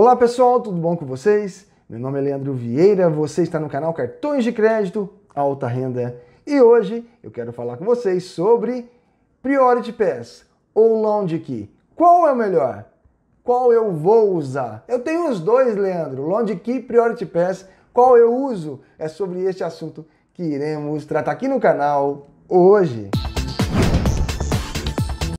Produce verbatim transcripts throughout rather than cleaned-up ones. Olá pessoal, tudo bom com vocês? Meu nome é Leandro Vieira, você está no canal Cartões de Crédito Alta Renda e hoje eu quero falar com vocês sobre Priority Pass ou Lounge Key. Qual é o melhor? Qual eu vou usar? Eu tenho os dois, Leandro, Lounge Key e Priority Pass. Qual eu uso? É sobre este assunto que iremos tratar aqui no canal hoje.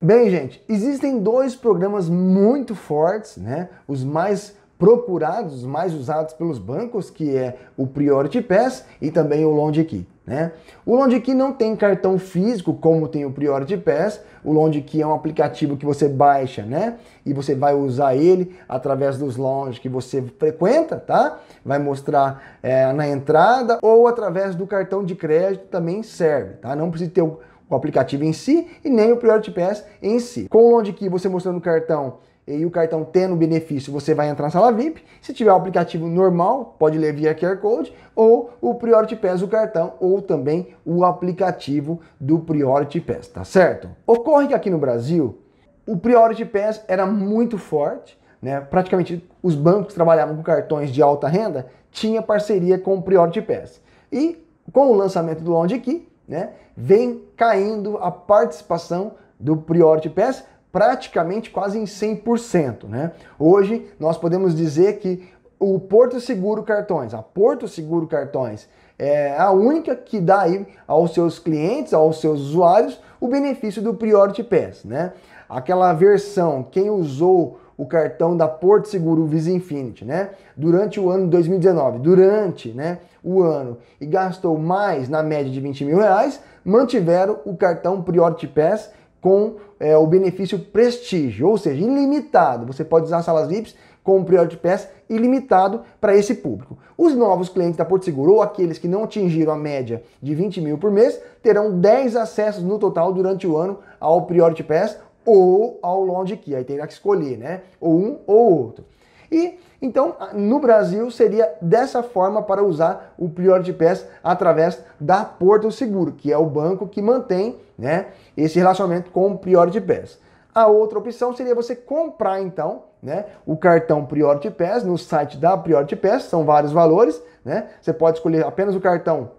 Bem, gente, existem dois programas muito fortes, né? Os mais procurados, os mais usados pelos bancos, que é o Priority Pass e também o Lounge Key, né? O Lounge Key não tem cartão físico, como tem o Priority Pass. O Lounge Key é um aplicativo que você baixa, né? E você vai usar ele através dos lounges que você frequenta, tá? Vai mostrar é, na entrada ou através do cartão de crédito também serve, tá? Não precisa ter o o aplicativo em si e nem o Priority Pass em si. Com o Lounge Key, você mostrando o cartão e o cartão tendo benefício, você vai entrar na sala V I P. Se tiver o aplicativo normal, pode ler via Q R Code ou o Priority Pass, o cartão, ou também o aplicativo do Priority Pass, tá certo? Ocorre que aqui no Brasil, o Priority Pass era muito forte, né? Praticamente os bancos trabalhavam com cartões de alta renda, tinha parceria com o Priority Pass. E com o lançamento do Lounge Key, né, vem caindo a participação do Priority Pass praticamente quase em cem por cento. Né? Hoje nós podemos dizer que o Porto Seguro Cartões, a Porto Seguro Cartões é a única que dá aí aos seus clientes, aos seus usuários, o benefício do Priority Pass. Né? Aquela versão, quem usou o cartão da Porto Seguro Visa Infinity, né? Durante o ano de dois mil e dezenove, durante, né, o ano, e gastou mais, na média de vinte mil reais, mantiveram o cartão Priority Pass com é, o benefício Prestígio, ou seja, ilimitado. Você pode usar salas V I Ps com o Priority Pass ilimitado para esse público. Os novos clientes da Porto Seguro, ou aqueles que não atingiram a média de vinte mil por mês, terão dez acessos no total durante o ano ao Priority Pass, ou ao Lounge Key, aí terá que escolher, né? Ou um ou outro. E, então, no Brasil seria dessa forma para usar o Priority Pass através da Porto Seguro, que é o banco que mantém, né, esse relacionamento com o Priority Pass. A outra opção seria você comprar, então, né, o cartão Priority Pass no site da Priority Pass, são vários valores, né? Você pode escolher apenas o cartão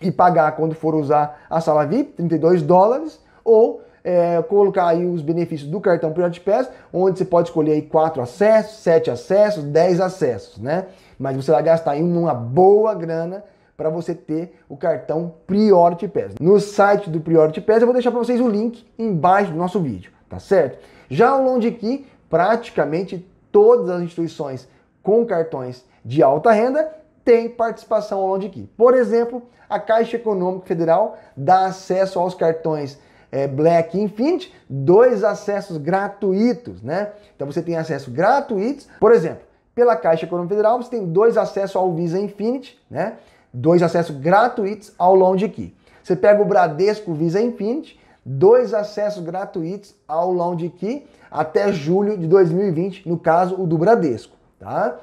e pagar quando for usar a sala V I P, trinta e dois dólares, ou É, colocar aí os benefícios do cartão Priority Pass, onde você pode escolher aí quatro acessos, sete acessos, dez acessos, né? Mas você vai gastar aí uma boa grana para você ter o cartão Priority Pass. No site do Priority Pass eu vou deixar para vocês o link embaixo do nosso vídeo, tá certo? Já o Lounge Key, praticamente todas as instituições com cartões de alta renda tem participação ao Lounge Key. Por exemplo, a Caixa Econômica Federal dá acesso aos cartões Black Infinity, dois acessos gratuitos, né? Então você tem acesso gratuitos, por exemplo, pela Caixa Econômica Federal você tem dois acessos ao Visa Infinity, né? Dois acessos gratuitos ao Lounge Key. Você pega o Bradesco Visa Infinity, dois acessos gratuitos ao Lounge Key até julho de dois mil e vinte, no caso o do Bradesco, tá?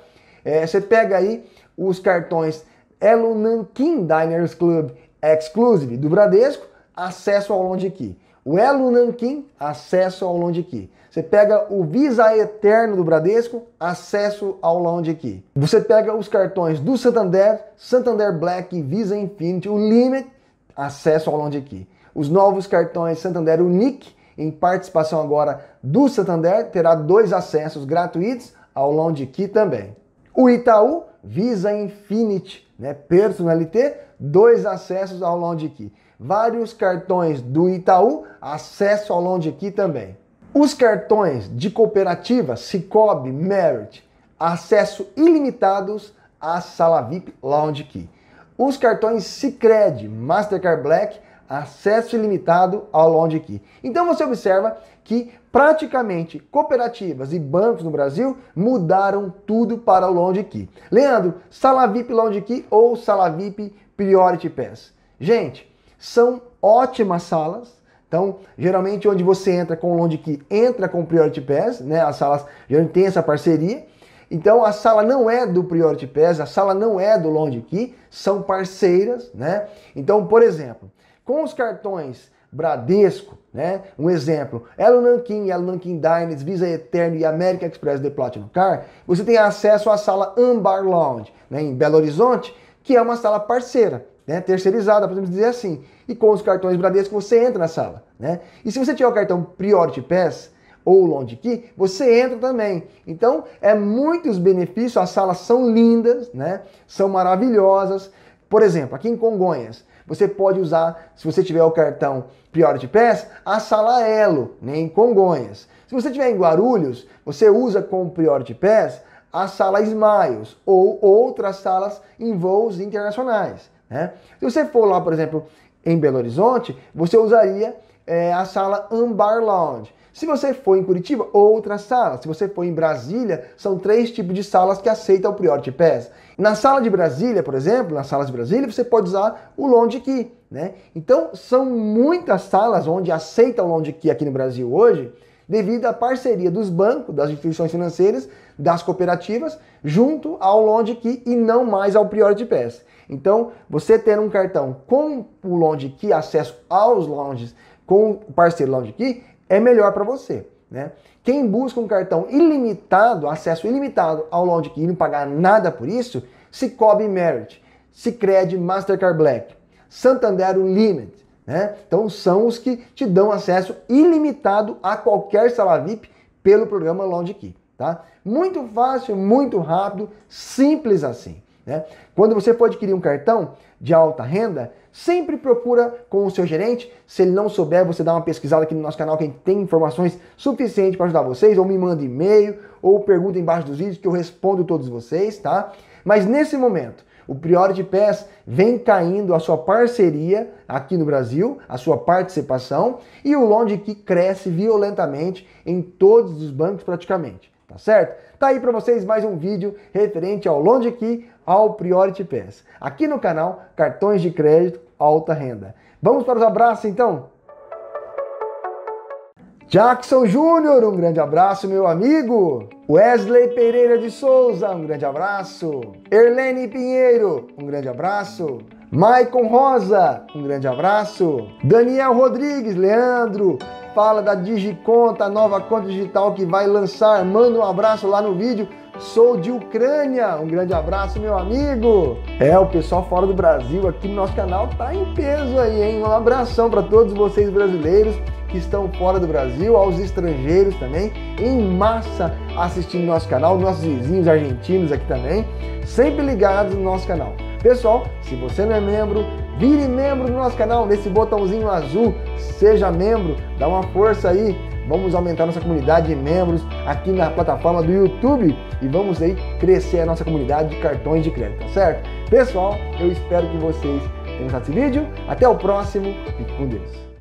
É, você pega aí os cartões Elo Nanquim Diners Club Exclusive do Bradesco, acesso ao Lounge Key. O Elo Nanquim, acesso ao Lounge Key. Você pega o Visa Eterno do Bradesco, acesso ao Lounge Key. Você pega os cartões do Santander, Santander Black e Visa Infinity, o Limit, acesso ao Lounge Key. Os novos cartões Santander Unique, em participação agora do Santander, terá dois acessos gratuitos ao Lounge Key também. O Itaú, Visa Infinity, né, Personalité, dois acessos ao Lounge Key. Vários cartões do Itaú, acesso ao Lounge Key também. Os cartões de cooperativa, Sicoob, Merit, acesso ilimitados à sala V I P Lounge Key. Os cartões Sicredi, Mastercard Black, acesso ilimitado ao Lounge Key. Então você observa que praticamente cooperativas e bancos no Brasil mudaram tudo para o Lounge Key. Leandro, sala V I P Lounge Key ou sala V I P Priority Pass? Gente, são ótimas salas, então geralmente onde você entra com o Lounge Key, entra com o Priority Pass, né? As salas geralmente tem essa parceria, então a sala não é do Priority Pass, a sala não é do Lounge Key, são parceiras, né? Então, por exemplo, com os cartões Bradesco, né? Um exemplo, Elo Nanquim, Elo Nanquim Diners, Visa Eterno e American Express The Platinum Card, você tem acesso à sala Ambar Lounge, né, em Belo Horizonte, que é uma sala parceira, né, terceirizada, podemos dizer assim. E com os cartões Bradesco você entra na sala, né? E se você tiver o cartão Priority Pass ou Lounge Key, você entra também. Então, é muitos benefícios, as salas são lindas, né? São maravilhosas. Por exemplo, aqui em Congonhas, você pode usar, se você tiver o cartão Priority Pass, a sala Elo, né, em Congonhas. Se você tiver em Guarulhos, você usa com o Priority Pass a sala Smiles ou outras salas em voos internacionais, né? Se você for lá, por exemplo, em Belo Horizonte, você usaria é, a sala Ambar Lounge. Se você for em Curitiba, outra sala. Se você for em Brasília, são três tipos de salas que aceitam o Priority Pass. Na sala de Brasília, por exemplo, nas salas de Brasília, você pode usar o Lounge Key, né? Então, são muitas salas onde aceita o Lounge Key aqui no Brasil hoje, devido à parceria dos bancos, das instituições financeiras, das cooperativas, junto ao Lounge Key e não mais ao Priority Pass. Então, você tendo um cartão com o Lounge Key, acesso aos lounges com o parceiro Lounge Key, é melhor para você, né? Quem busca um cartão ilimitado, acesso ilimitado ao Lounge Key e não pagar nada por isso, Sicoob Merit, Sicredi Mastercard Black, Santander Unlimited, né? Então são os que te dão acesso ilimitado a qualquer sala V I P pelo programa Lounge Key, tá? Muito fácil, muito rápido, simples assim, né? Quando você for adquirir um cartão de alta renda, sempre procura com o seu gerente. Se ele não souber, você dá uma pesquisada aqui no nosso canal, que a gente tem informações suficientes para ajudar vocês, ou me manda e-mail, ou pergunta embaixo dos vídeos que eu respondo todos vocês, tá? Mas nesse momento, o Priority Pass vem caindo a sua parceria aqui no Brasil, a sua participação, e o Lounge Key cresce violentamente em todos os bancos praticamente, tá certo? Tá aí para vocês mais um vídeo referente ao Lounge Key, ao Priority Pass, aqui no canal Cartões de Crédito Alta Renda. Vamos para os abraços então? Jackson Júnior, um grande abraço, meu amigo. Wesley Pereira de Souza, um grande abraço. Erlene Pinheiro, um grande abraço. Maicon Rosa, um grande abraço. Daniel Rodrigues, Leandro, fala da Digiconta, a nova conta digital que vai lançar. Manda um abraço lá no vídeo. Sou de Ucrânia. Um grande abraço, meu amigo. É, o pessoal fora do Brasil aqui no nosso canal tá em peso aí, hein? Um abração para todos vocês brasileiros que estão fora do Brasil, aos estrangeiros também, em massa assistindo nosso canal, nossos vizinhos argentinos aqui também, sempre ligados no nosso canal. Pessoal, se você não é membro, vire membro do nosso canal, nesse botãozinho azul, seja membro, dá uma força aí. Vamos aumentar nossa comunidade de membros aqui na plataforma do YouTube e vamos aí crescer a nossa comunidade de cartões de crédito, tá certo? Pessoal, eu espero que vocês tenham gostado desse vídeo. Até o próximo, fique com Deus.